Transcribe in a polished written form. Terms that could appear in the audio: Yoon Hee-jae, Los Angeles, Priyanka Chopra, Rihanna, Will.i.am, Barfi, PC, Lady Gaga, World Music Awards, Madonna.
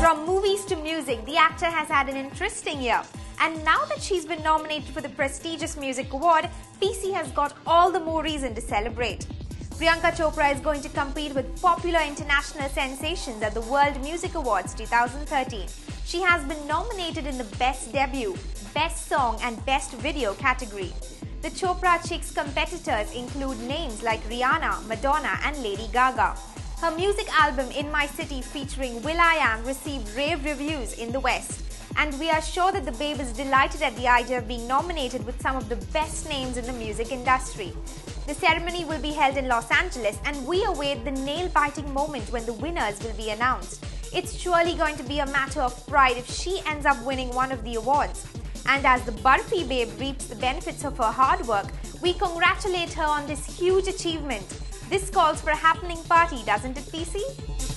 From movies to music, the actor has had an interesting year. And now that she's been nominated for the prestigious music award, PC has got all the more reason to celebrate. Priyanka Chopra is going to compete with popular international sensations at the World Music Awards 2013. She has been nominated in the Best Debut, Best Song and Best Video category. The Chopra Chick's competitors include names like Rihanna, Madonna and Lady Gaga. Her music album In My City featuring Will.i.am received rave reviews in the West. And we are sure that the babe is delighted at the idea of being nominated with some of the best names in the music industry. The ceremony will be held in Los Angeles and we await the nail-biting moment when the winners will be announced. It's surely going to be a matter of pride if she ends up winning one of the awards. And as the Barfi babe reaps the benefits of her hard work, we congratulate her on this huge achievement. This calls for a happening party, doesn't it, PC?